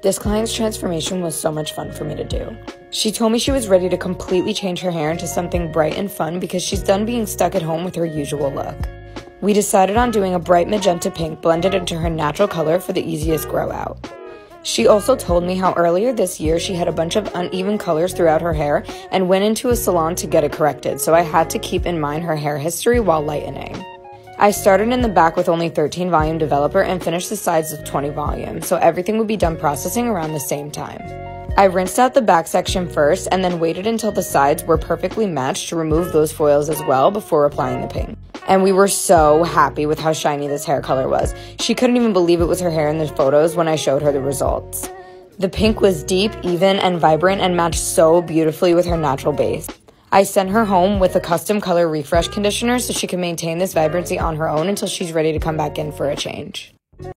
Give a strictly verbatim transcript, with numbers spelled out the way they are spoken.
This client's transformation was so much fun for me to do. She told me she was ready to completely change her hair into something bright and fun because she's done being stuck at home with her usual look. We decided on doing a bright magenta pink blended into her natural color for the easiest grow out. She also told me how earlier this year she had a bunch of uneven colors throughout her hair and went into a salon to get it corrected, so I had to keep in mind her hair history while lightening. I started in the back with only thirteen volume developer and finished the sides with twenty volume, so everything would be done processing around the same time. I rinsed out the back section first and then waited until the sides were perfectly matched to remove those foils as well before applying the pink. And we were so happy with how shiny this hair color was. She couldn't even believe it was her hair in the photos when I showed her the results. The pink was deep, even, and vibrant and matched so beautifully with her natural base. I sent her home with a custom color refresh conditioner so she can maintain this vibrancy on her own until she's ready to come back in for a change.